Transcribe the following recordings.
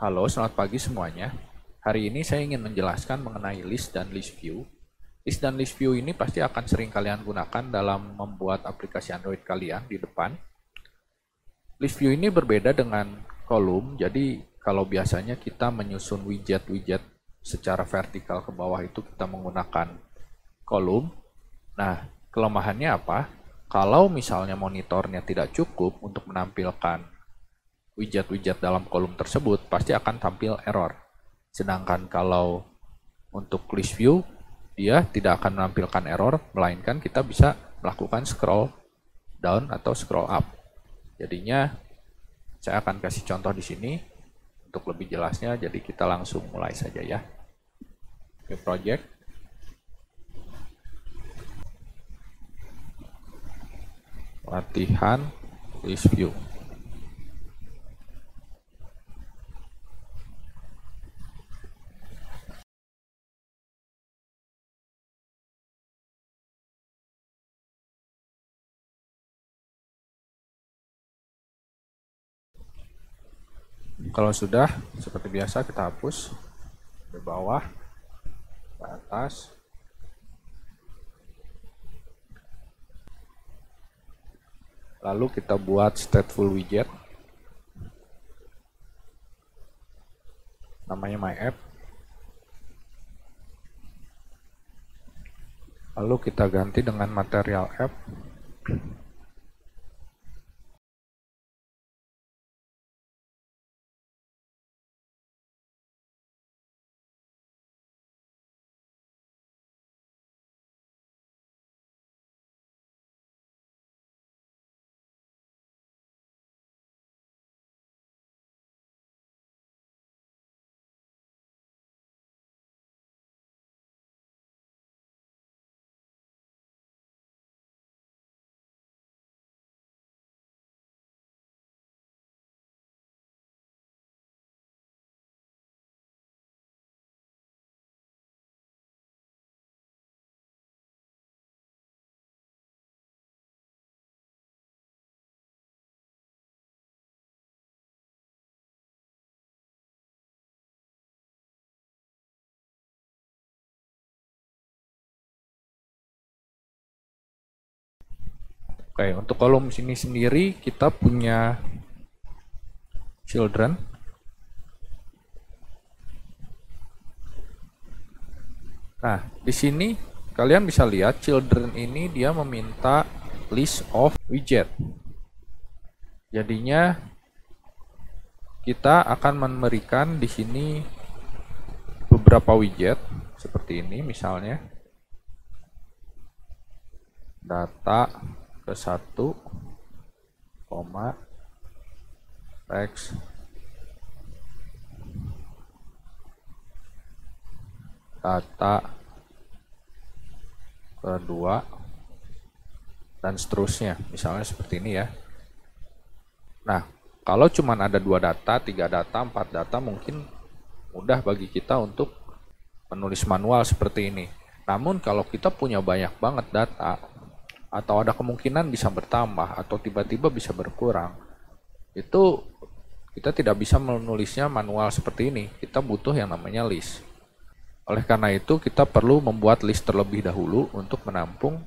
Halo, selamat pagi semuanya. Hari ini saya ingin menjelaskan mengenai list dan list view. List dan list view ini pasti akan sering kalian gunakan dalam membuat aplikasi Android kalian di depan. List view ini berbeda dengan column, jadi kalau biasanya kita menyusun widget-widget secara vertikal ke bawah itu kita menggunakan column. Nah, kelemahannya apa? Kalau misalnya monitornya tidak cukup untuk menampilkan widget-widget dalam kolom tersebut, pasti akan tampil error. Sedangkan kalau untuk list view, dia tidak akan menampilkan error, melainkan kita bisa melakukan scroll down atau scroll up. Jadinya, saya akan kasih contoh di sini untuk lebih jelasnya, jadi kita langsung mulai saja ya. New project. Latihan list view. Kalau sudah, seperti biasa kita hapus ke bawah, ke atas. Lalu kita buat stateful widget. Namanya MyApp. Lalu kita ganti dengan Material App. Oke, untuk kolom sini sendiri kita punya children. Nah, di sini kalian bisa lihat children ini dia meminta list of widget. Jadinya kita akan memberikan di sini beberapa widget seperti ini misalnya. Data ke 1, teks. Data ke 2 dan seterusnya. Misalnya seperti ini ya. Nah, kalau cuma ada 2 data, 3 data, 4 data mungkin mudah bagi kita untuk menulis manual seperti ini. Namun kalau kita punya banyak banget data, atau ada kemungkinan bisa bertambah atau tiba-tiba bisa berkurang, itu kita tidak bisa menulisnya manual seperti ini. Kita butuh yang namanya list. Oleh karena itu kita perlu membuat list terlebih dahulu untuk menampung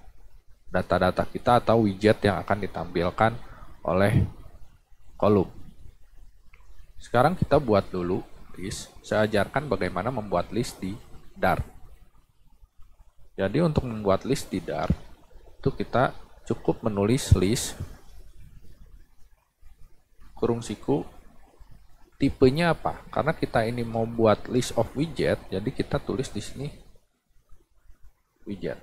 data-data kita atau widget yang akan ditampilkan oleh kolom. Sekarang kita buat dulu list. Saya ajarkan bagaimana membuat list di Dart. Jadi untuk membuat list di Dart itu kita cukup menulis list kurung siku tipenya apa, karena kita ini mau buat list of widget, jadi kita tulis di sini widget,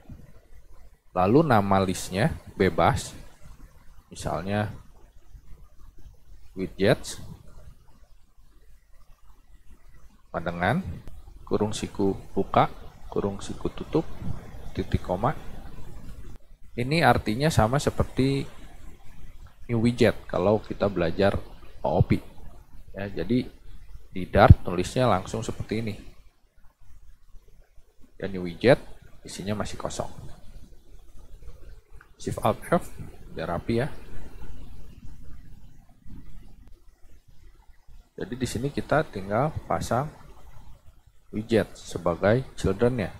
lalu nama listnya bebas, misalnya widgets pandangan kurung siku buka kurung siku tutup titik koma. Ini artinya sama seperti new widget kalau kita belajar OOP. Ya, jadi di Dart tulisnya langsung seperti ini. Dan new widget isinya masih kosong. Shift Alt F biar rapi ya. Jadi di sini kita tinggal pasang widget sebagai children-nya.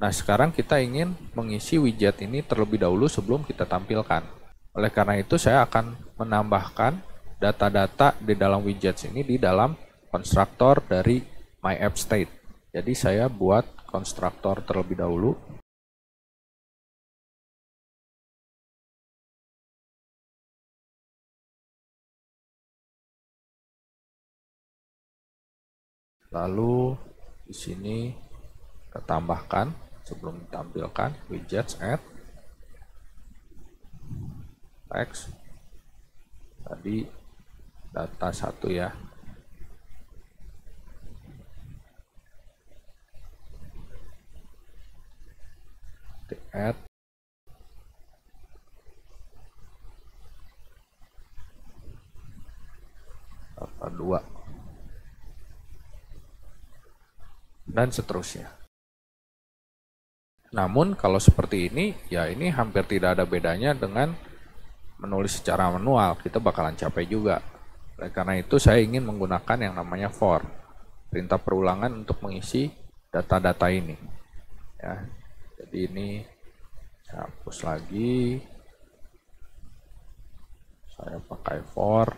Nah, sekarang kita ingin mengisi widget ini terlebih dahulu sebelum kita tampilkan. Oleh karena itu, saya akan menambahkan data-data di dalam widget ini di dalam konstruktor dari MyAppState. Jadi, saya buat konstruktor terlebih dahulu. Lalu, di sini kita tambahkan sebelum ditampilkan widgets add text tadi data 1 ya. Add data 2 dan seterusnya. Namun kalau seperti ini ya, ini hampir tidak ada bedanya dengan menulis secara manual, kita bakalan capek juga. Oleh karena itu saya ingin menggunakan yang namanya for, perintah perulangan untuk mengisi data-data ini ya. Jadi ini saya hapus lagi, saya pakai for.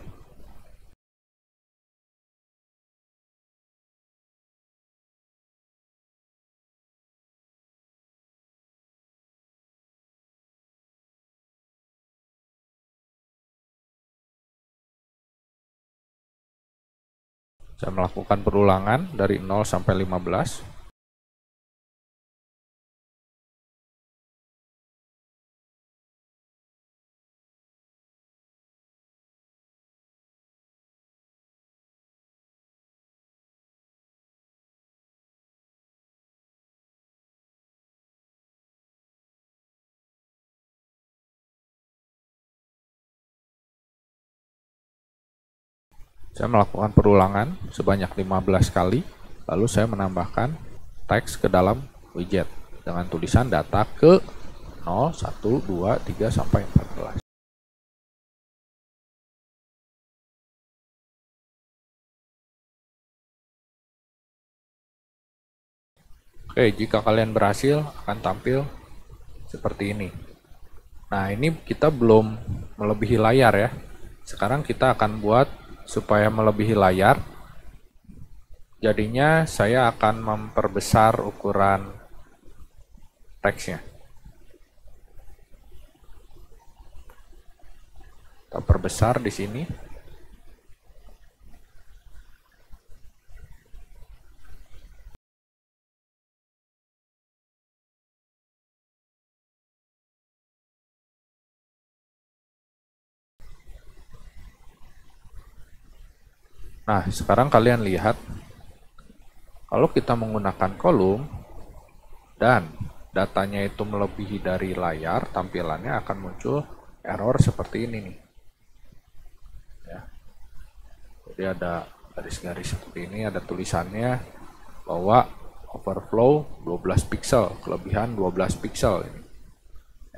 Saya melakukan perulangan dari 0 sampai 15. Saya melakukan perulangan sebanyak 15 kali, lalu saya menambahkan teks ke dalam widget dengan tulisan data ke 0, 1, 2, 3, sampai 14. Oke, jika kalian berhasil akan tampil seperti ini. Nah, ini kita belum melebihi layar ya. Sekarang kita akan buat supaya melebihi layar, jadinya saya akan memperbesar ukuran teksnya. Kita perbesar di sini. Nah, sekarang kalian lihat, kalau kita menggunakan kolom dan datanya itu melebihi dari layar, tampilannya akan muncul error seperti ini nih. Ya. Jadi ada garis-garis seperti ini, ada tulisannya bahwa overflow 12 pixel, kelebihan 12 pixel ini.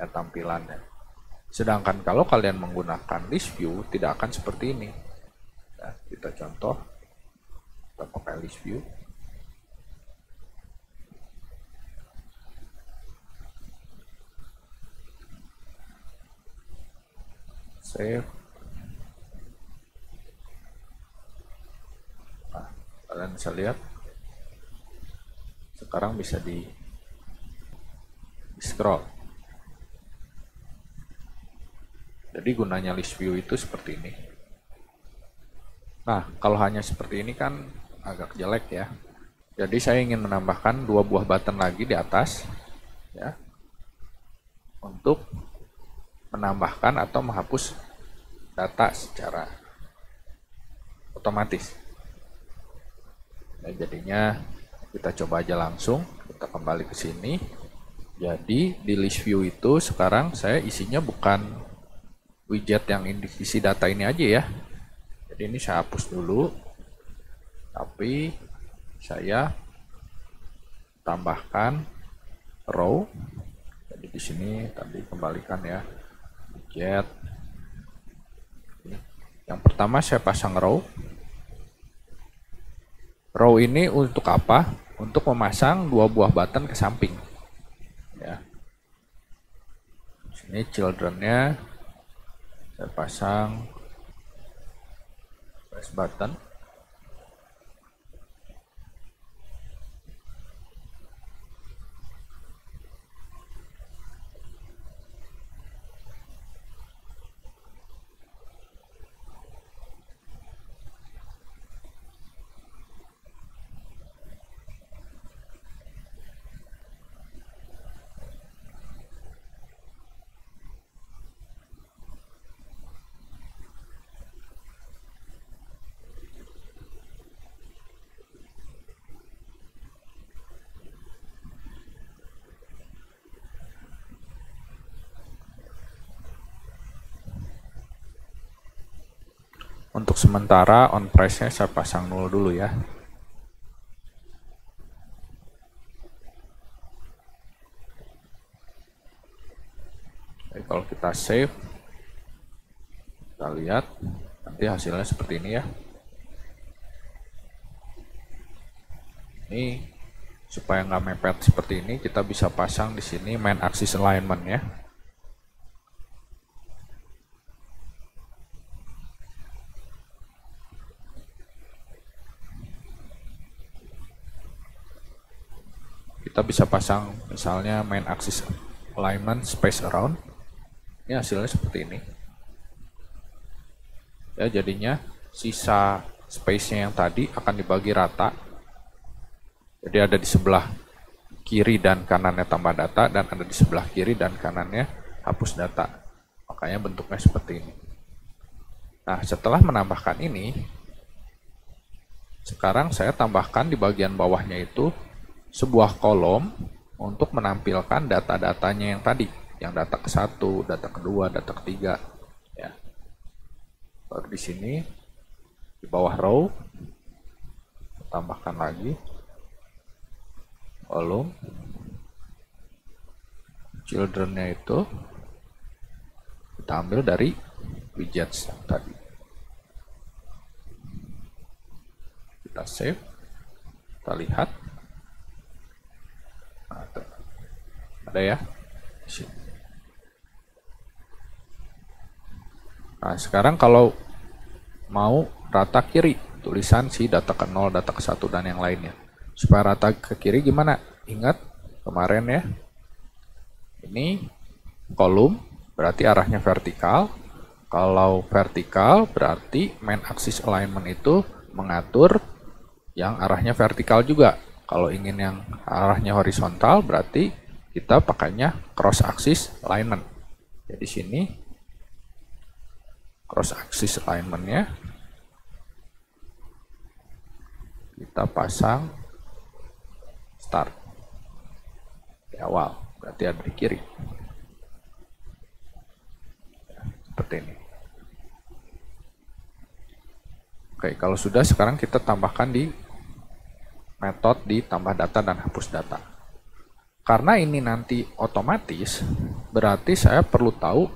Ya, tampilannya. Sedangkan kalau kalian menggunakan ListView tidak akan seperti ini. Nah, kita contoh, kita pakai ListView. Save. Nah, kalian bisa lihat sekarang bisa di scroll. Jadi gunanya ListView itu seperti ini. Nah, kalau hanya seperti ini kan agak jelek ya. Jadi saya ingin menambahkan 2 buah button lagi di atas ya, untuk menambahkan atau menghapus data secara otomatis. Nah, jadinya kita coba aja langsung, kita kembali ke sini. Jadi di ListView itu sekarang saya isinya bukan widget yang isi data ini aja ya. Jadi ini saya hapus dulu, tapi saya tambahkan row. Jadi di sini tadi kembalikan ya, widget Yang pertama saya pasang row. Row ini untuk apa? Untuk memasang dua buah button ke samping. Ya. Ini children-nya saya pasang press button. Untuk sementara on price-nya saya pasang 0 dulu ya. Jadi kalau kita save, kita lihat nanti hasilnya seperti ini ya. Ini supaya nggak mepet seperti ini, kita bisa pasang di sini main axis alignment ya. Kita bisa pasang misalnya main axis alignment space around. Ini hasilnya seperti ini. Ya, jadinya sisa space-nya yang tadi akan dibagi rata. Jadi ada di sebelah kiri dan kanannya tambah data, dan ada di sebelah kiri dan kanannya hapus data. Makanya bentuknya seperti ini. Nah, setelah menambahkan ini, sekarang saya tambahkan di bagian bawahnya itu sebuah kolom untuk menampilkan data-datanya yang tadi, yang data ke-1, data ke-2, data ke-3 ya. Lalu di sini di bawah row tambahkan lagi kolom children-nya, itu kita ambil dari widgets yang tadi. Kita save, kita lihat. Ada ya. Nah, sekarang kalau mau rata kiri tulisan si data ke 0, data ke 1 dan yang lainnya. Supaya rata ke kiri gimana? Ingat kemarin ya. Ini kolom berarti arahnya vertikal. Kalau vertikal berarti main axis alignment itu mengatur yang arahnya vertikal juga. Kalau ingin yang arahnya horizontal berarti kita pakainya cross axis alignment. Jadi sini cross axis alignment-nya kita pasang start di awal, berarti ada di kiri. Seperti ini. Oke, kalau sudah sekarang kita tambahkan di metode ditambah data dan hapus data. Karena ini nanti otomatis, berarti saya perlu tahu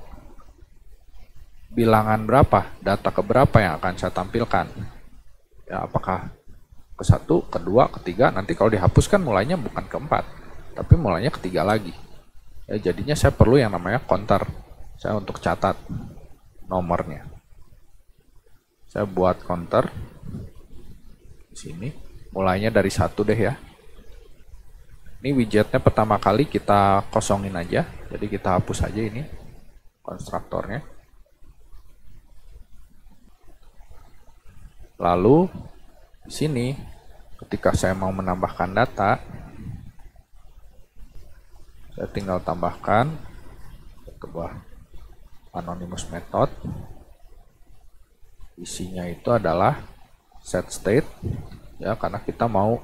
bilangan berapa, data keberapa yang akan saya tampilkan. Ya, apakah ke 1, ke 2, ke 3, nanti kalau dihapuskan mulainya bukan ke 4, tapi mulainya ke 3 lagi. Ya, jadinya saya perlu yang namanya counter, saya untuk catat nomornya. Saya buat counter di sini. Mulainya dari 1 deh ya. Ini widgetnya pertama kali kita kosongin aja. Jadi kita hapus aja ini konstruktornya. Lalu di sini ketika saya mau menambahkan data, saya tinggal tambahkan ke bawah anonymous method. Isinya itu adalah set state. Ya, karena kita mau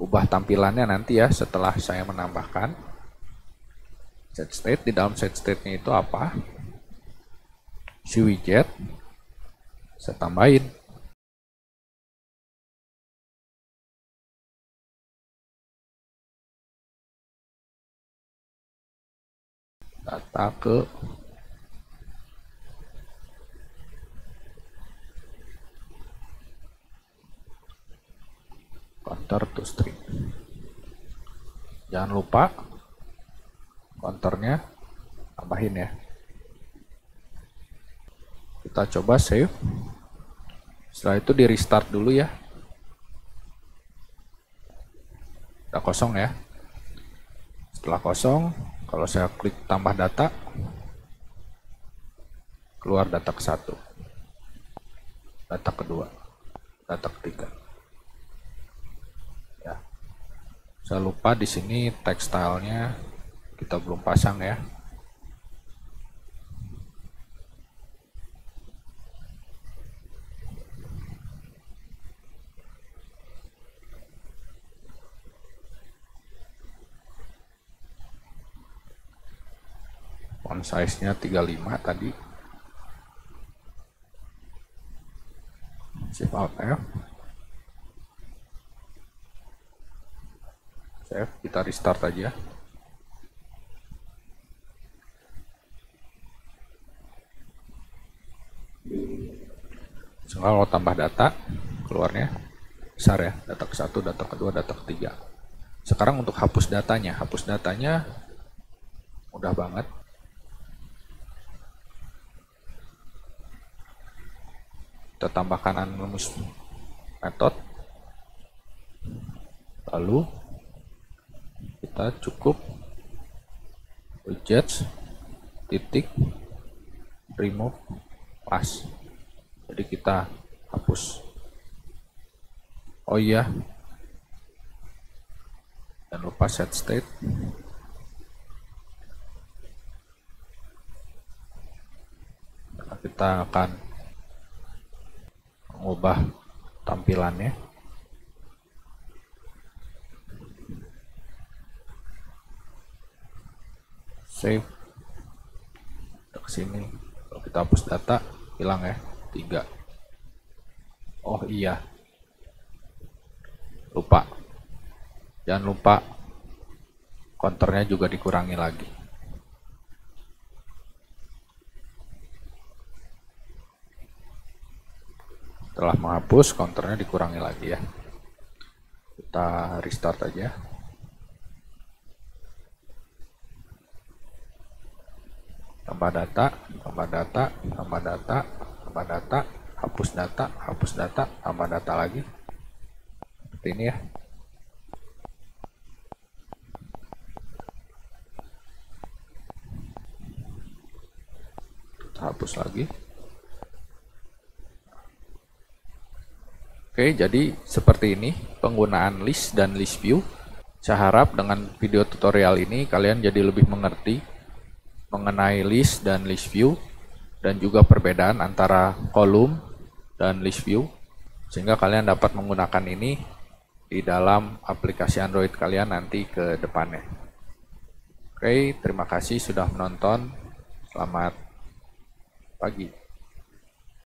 ubah tampilannya nanti ya setelah saya menambahkan set state. Di dalam set state-nya itu apa? Si widget saya tambahin. Data ke counter to string. Jangan lupa counternya tambahin ya. Kita coba save. Setelah itu di restart dulu ya. Udah kosong ya. Setelah kosong, kalau saya klik tambah data, keluar data ke-1, data ke-2, data ke-3. Ya. Saya lupa di sini text stylenya kita belum pasang ya. Font size-nya 35 tadi. Shift Alt F, save, kita restart aja. Kalau tambah data, keluarnya besar ya, data ke-1, data ke-2, data ke-3. Sekarang untuk hapus datanya mudah banget. Kita tambahkan anonymous method, lalu kita cukup widgets titik remove class, jadi kita hapus. Oh iya, jangan lupa set state. Nah, kita akan ubah tampilannya. Save. Ke sini. Kalau kita hapus data, hilang ya. 3. Oh iya. Lupa. Jangan lupa counternya juga dikurangi lagi. Setelah menghapus, counternya dikurangi lagi ya. Kita restart aja. Tambah data, hapus data, tambah data lagi. Seperti ini ya. Kita hapus lagi. Oke, jadi seperti ini penggunaan list dan list view. Saya harap dengan video tutorial ini kalian jadi lebih mengerti mengenai list dan list view, dan juga perbedaan antara kolom dan list view, sehingga kalian dapat menggunakan ini di dalam aplikasi Android kalian nanti ke depannya. Oke, terima kasih sudah menonton. Selamat pagi.